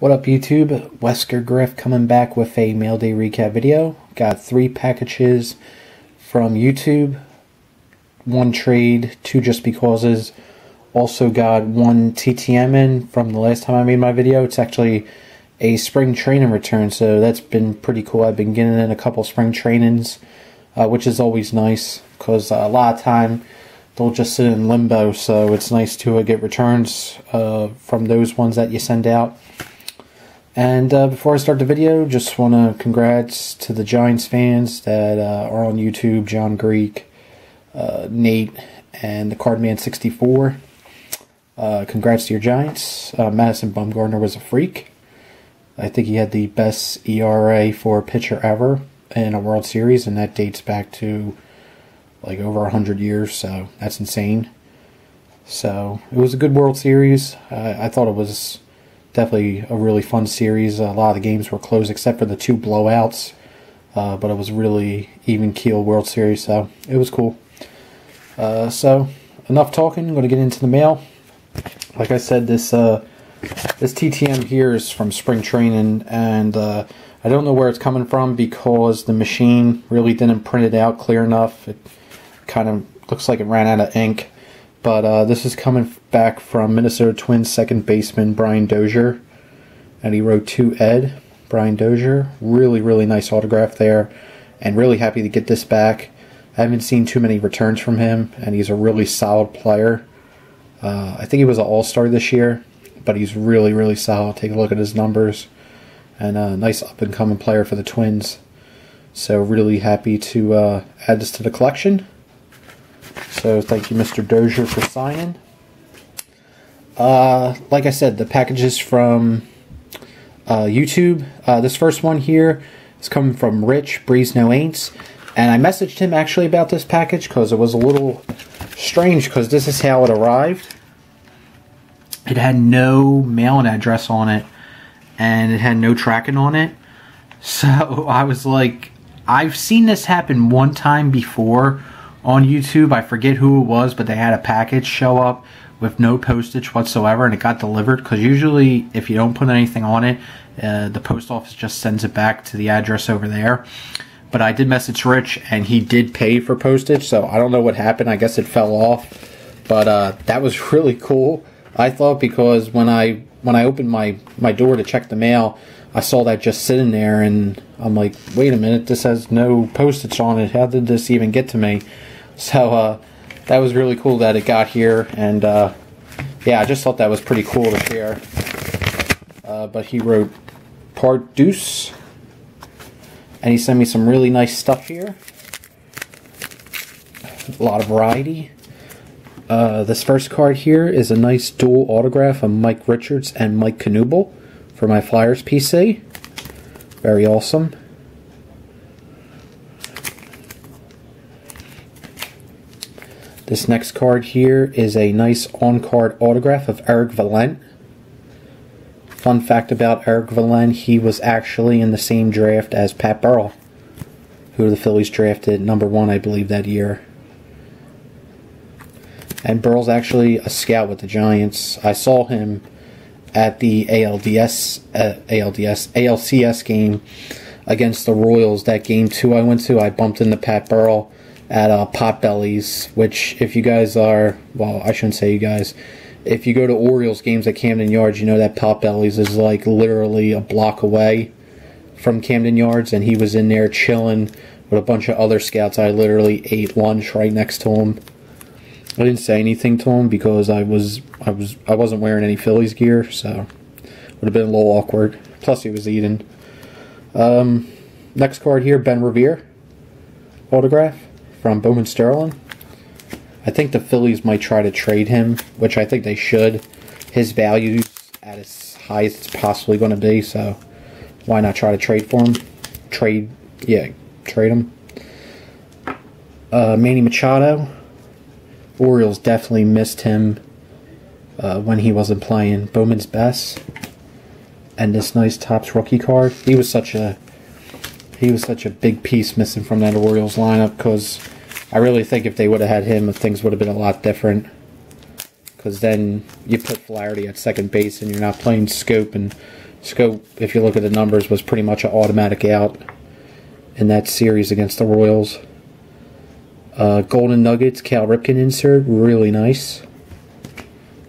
What up, YouTube? WeskerGriff coming back with a mail day recap video. Got three packages from YouTube, one trade, two just becauses. Also got one TTM in from the last time I made my video. It's actually a spring training return, so that's been pretty cool. I've been getting in a couple spring trainings, which is always nice because a lot of time they'll just sit in limbo, so it's nice to get returns from those ones that you send out. And before I start the video, just want to congrats to the Giants fans that are on YouTube, John Greek, Nate, and the Cardman 64. Congrats to your Giants. Madison Bumgarner was a freak. I think he had the best ERA for a pitcher ever in a World Series, and that dates back to like over 100 years, so that's insane. So it was a good World Series. I thought it was definitely a really fun series. A lot of the games were close except for the two blowouts, but it was really even keel World Series, so it was cool. So enough talking. I'm going to get into the mail. Like I said, this TTM here is from spring training, and I don't know where it's coming from because the machine really didn't print it out clear enough. It kind of looks like it ran out of ink. But this is coming back from Minnesota Twins second baseman Brian Dozier. And he wrote to Ed, Brian Dozier. Really, really nice autograph there. And really happy to get this back. I haven't seen too many returns from him. And he's a really solid player. I think he was an all-star this year. But he's really, really solid. Take a look at his numbers. And a nice up-and-coming player for the Twins. So really happy to add this to the collection. So thank you, Mr. Dozier, for signing. Like I said, the packages from YouTube. This first one here is coming from Rich Breeze No Aints, and I messaged him actually about this package because it was a little strange because this is how it arrived. It had no mailing address on it, and it had no tracking on it. So I was like, I've seen this happen one time before on YouTube. I forget who it was, but they had a package show up with no postage whatsoever, and it got delivered, because usually if you don't put anything on it, the post office just sends it back to the address over there. But I did message Rich, and he did pay for postage, so I don't know what happened. I guess it fell off, but that was really cool, I thought, because when I opened my door to check the mail, I saw that just sitting there, and I'm like, wait a minute, this has no postage on it. How did this even get to me? So that was really cool that it got here, and yeah, I just thought that was pretty cool to share. But he wrote Part Deuce, and he sent me some really nice stuff here. A lot of variety. This first card here is a nice dual autograph of Mike Richards and Mike Canubel for my Flyers PC. Very awesome. This next card here is a nice on-card autograph of Eric Valent. Fun fact about Eric Valent, he was actually in the same draft as Pat Burrell, who the Phillies drafted #1, I believe, that year. And Burrell's actually a scout with the Giants. I saw him at the ALCS game against the Royals. That game 2 I went to, I bumped into Pat Burrell at Potbelly's, which if you guys are, well, I shouldn't say you guys, if you go to Orioles games at Camden Yards, you know that Potbelly's is like literally a block away from Camden Yards, and he was in there chilling with a bunch of other scouts. I literally ate lunch right next to him. I didn't say anything to him because I wasn't wearing any Phillies gear, so would have been a little awkward. Plus he was eating. Next card here, Ben Revere autograph from Bowman Sterling. I think the Phillies might try to trade him, which I think they should. His value's at as high as it's possibly going to be, so why not try to trade for him? Trade him. Manny Machado. Orioles definitely missed him when he wasn't playing. Bowman's best. And this nice Topps rookie card. He was such a big piece missing from that Orioles lineup, because I really think if they would have had him, things would have been a lot different. Because then you put Flaherty at second base and you're not playing Scope and Scope, if you look at the numbers, was pretty much an automatic out in that series against the Royals. Golden Nuggets, Cal Ripken insert, really nice.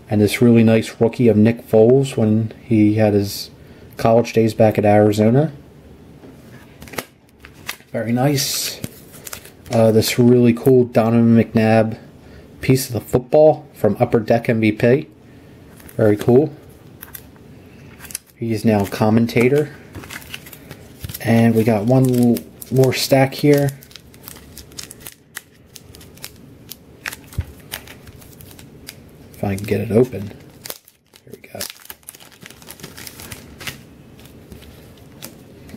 And this really nice rookie of Nick Foles when he had his college days back at Arizona. Very nice. This really cool Donovan McNabb piece of the football from Upper Deck MVP. Very cool. He is now a commentator. And we got one more stack here. If I can get it open. Here we go.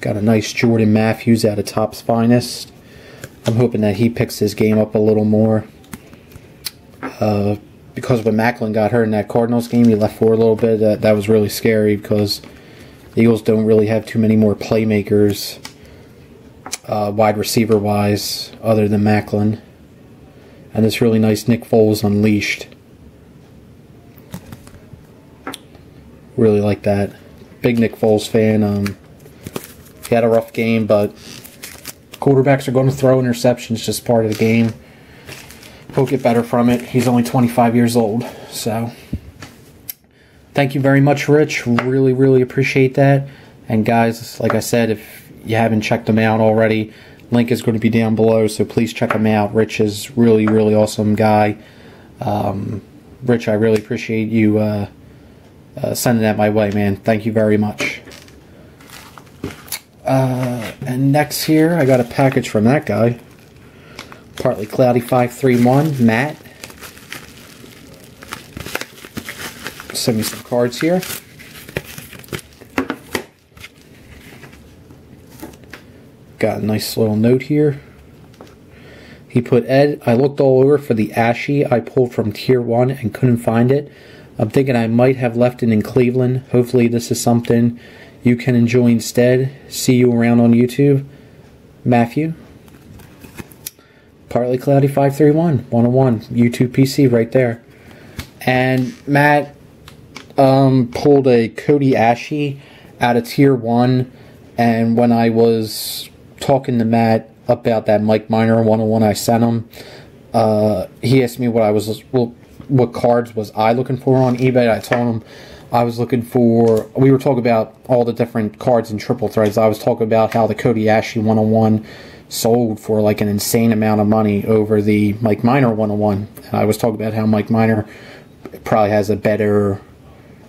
Got a nice Jordan Matthews out of Topps Finest. I'm hoping that he picks his game up a little more. Because when Macklin got hurt in that Cardinals game, he left for a little bit. That was really scary because the Eagles don't really have too many more playmakers wide receiver-wise other than Macklin. And this really nice Nick Foles unleashed. Really like that. Big Nick Foles fan. He had a rough game, but quarterbacks are going to throw interceptions, just part of the game. He'll get better from it. He's only 25 years old. So thank you very much, Rich. Really, really appreciate that. And guys, like I said, if you haven't checked them out already, link is going to be down below, so please check them out. Rich is really, really awesome guy. Rich, I really appreciate you sending that my way, man. Thank you very much. And next here, I got a package from that guy. Partly Cloudy 531, Matt. Send me some cards here. Got a nice little note here. He put, Ed, I looked all over for the Ashy I pulled from Tier 1 and couldn't find it. I'm thinking I might have left it in Cleveland. Hopefully this is something you can enjoy instead. See you around on YouTube. Matthew. Partly Cloudy 531. 101. YouTube PC right there. And Matt pulled a Cody Ashy out of Tier 1. And when I was talking to Matt about that Mike Minor 101 I sent him, he asked me what I was... what cards was I looking for on eBay. I told him I was looking for, we were talking about all the different cards in triple threads. I was talking about how the Cody Ashy 101 sold for like an insane amount of money over the Mike Minor 101. And I was talking about how Mike Minor probably has a better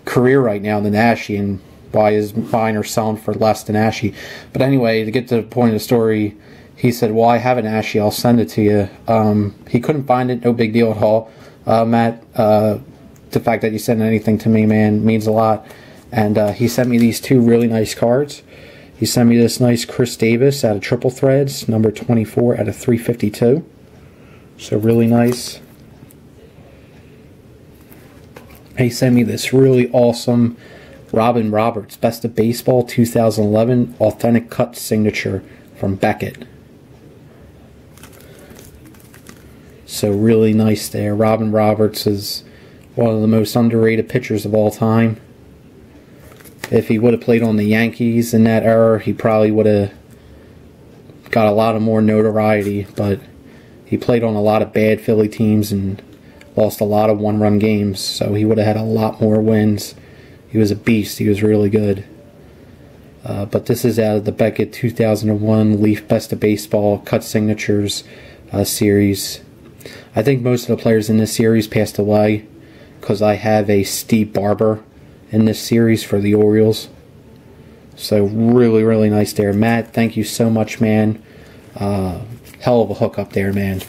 career right now than Ashy, and why is Minor selling for less than Ashy. But anyway, to get to the point of the story, he said, well, I have an Ashy, I'll send it to you. He couldn't find it, no big deal at all. Matt, the fact that you sent anything to me, man, means a lot. And he sent me these two really nice cards. He sent me this nice Chris Davis out of Triple Threads, number 24 out of 352. So really nice. He sent me this really awesome Robin Roberts, Best of Baseball 2011 Authentic Cut Signature from Beckett. So really nice there. Robin Roberts is one of the most underrated pitchers of all time. If he would have played on the Yankees in that era, he probably would have got a lot of more notoriety, but he played on a lot of bad Philly teams and lost a lot of one-run games, so he would have had a lot more wins. He was a beast. He was really good. But this is out of the Beckett 2001 Leaf Best of Baseball Cut Signatures series. I think most of the players in this series passed away, because I have a Steve Barber in this series for the Orioles. So really, really nice there. Matt, thank you so much, man. Hell of a hookup there, man.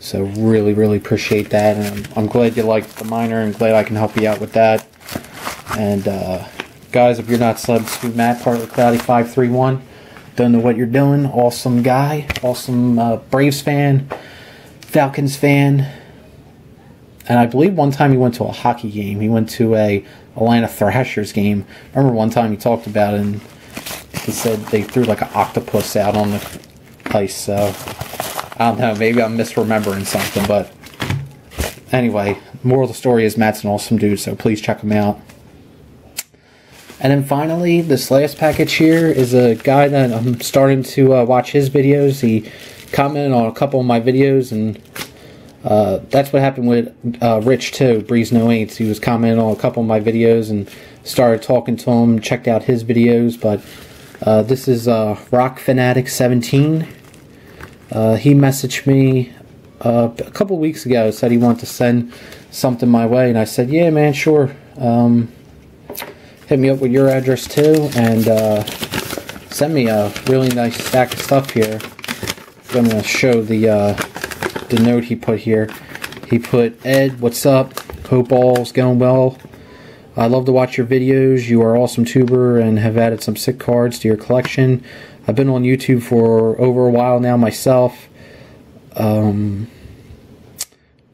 So really, really appreciate that. And I'm glad you liked the Minor, and glad I can help you out with that. And guys, if you're not subbed to Matt, Partly Cloudy 531, don't know what you're doing. Awesome guy. Awesome Braves fan. Falcons fan, and I believe one time he went to a hockey game. He went to a Atlanta Thrashers game. I remember one time he talked about it, and he said they threw like an octopus out on the ice. So I don't know, maybe I'm misremembering something, but anyway, moral of the story is Matt's an awesome dude, so please check him out. And then finally, this last package here is a guy that I'm starting to watch his videos. He commented on a couple of my videos, and that's what happened with Rich too, Breeze No Aints. He was commenting on a couple of my videos and started talking to him, checked out his videos. But this is Rock Fanatic 17. He messaged me a couple of weeks ago, said he wanted to send something my way, and I said, yeah, man, sure. Hit me up with your address too, and send me a really nice stack of stuff here. I'm going to show the note he put here. He put, Ed, what's up? Hope all's going well. I love to watch your videos. You are awesome tuber and have added some sick cards to your collection. I've been on YouTube for over a while now myself. I don't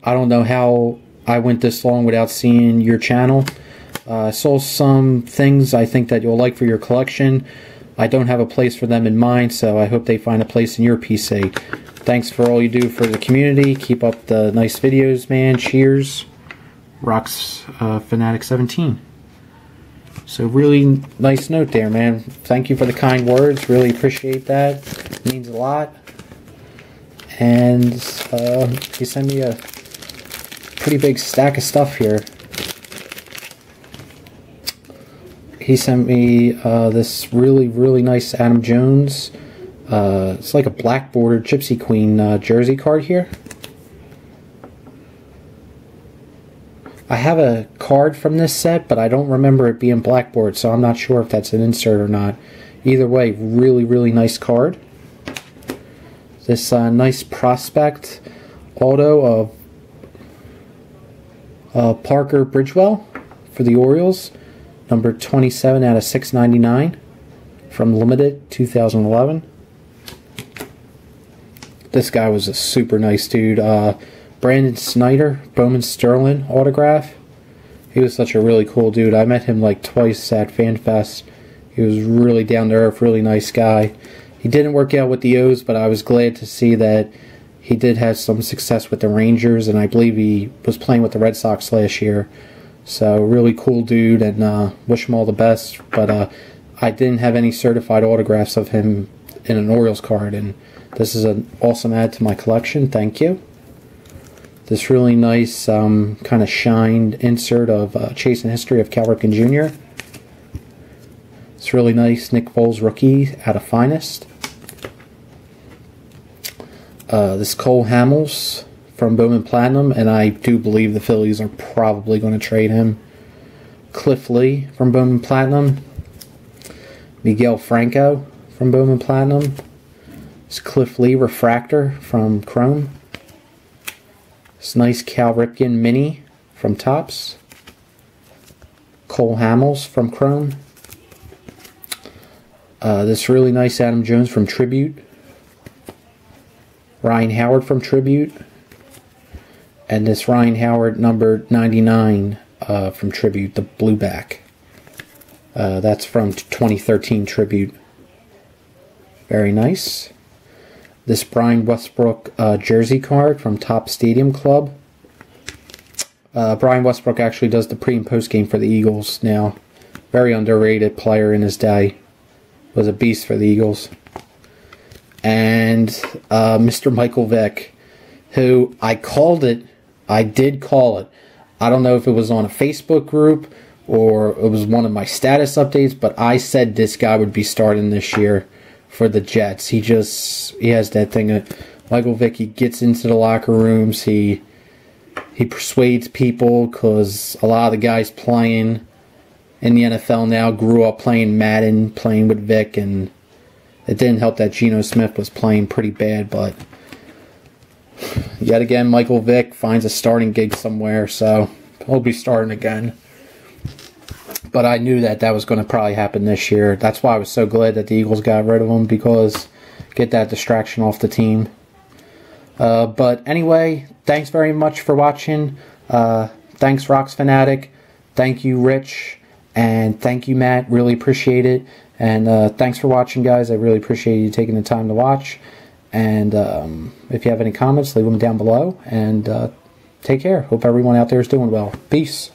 know how I went this long without seeing your channel. I sold some things I think that you'll like for your collection. I don't have a place for them in mind, so I hope they find a place in your PC. Thanks for all you do for the community. Keep up the nice videos, man. Cheers. Rocks Fanatic 17. So really nice note there, man. Thank you for the kind words. Really appreciate that. It means a lot. And he sent me a pretty big stack of stuff here. He sent me this really, really nice Adam Jones. It's like a black bordered Gypsy Queen jersey card here. I have a card from this set, but I don't remember it being black bordered, so I'm not sure if that's an insert or not. Either way, really, really nice card. This nice prospect auto of Parker Bridgewell for the Orioles. Number 27 out of 699 from Limited 2011. This guy was a super nice dude. Brandon Snyder, Bowman Sterling autograph. He was such a really cool dude. I met him like twice at FanFest. He was really down to earth, really nice guy. He didn't work out with the O's, but I was glad to see that he did have some success with the Rangers, and I believe he was playing with the Red Sox last year. So really cool dude, and wish him all the best. But I didn't have any certified autographs of him in an Orioles card, and this is an awesome add to my collection. Thank you. This really nice kind of shined insert of Chasing History of Cal Ripken Jr. It's really nice Nick Foles rookie out of Finest. This Cole Hamels from Bowman Platinum, and I do believe the Phillies are probably going to trade him. Cliff Lee from Bowman Platinum. Miguel Franco from Bowman Platinum. It's Cliff Lee Refractor from Chrome. It's nice Cal Ripken Mini from Topps. Cole Hamels from Chrome. This really nice Adam Jones from Tribute. Ryan Howard from Tribute. And this Ryan Howard number 99 from Tribute, the Blueback. That's from 2013 Tribute. Very nice. This Brian Westbrook jersey card from Top Stadium Club. Brian Westbrook actually does the pre and post game for the Eagles now. Very underrated player in his day. Was a beast for the Eagles. And Mr. Michael Vick, who I called it. I did call it. I don't know if it was on a Facebook group or it was one of my status updates, but I said this guy would be starting this year for the Jets. He has that thing of Michael Vick. He gets into the locker rooms. He persuades people because a lot of the guys playing in the NFL now grew up playing Madden, playing with Vick, and it didn't help that Geno Smith was playing pretty bad, but yet again, Michael Vick finds a starting gig somewhere, so he'll be starting again. But I knew that was going to probably happen this year. That's why I was so glad that the Eagles got rid of him, because get that distraction off the team. But anyway, thanks very much for watching. Thanks, Rocks Fanatic. Thank you, Rich. And thank you, Matt. Really appreciate it. And thanks for watching, guys. I really appreciate you taking the time to watch. And if you have any comments, leave them down below. And take care. Hope everyone out there is doing well. Peace.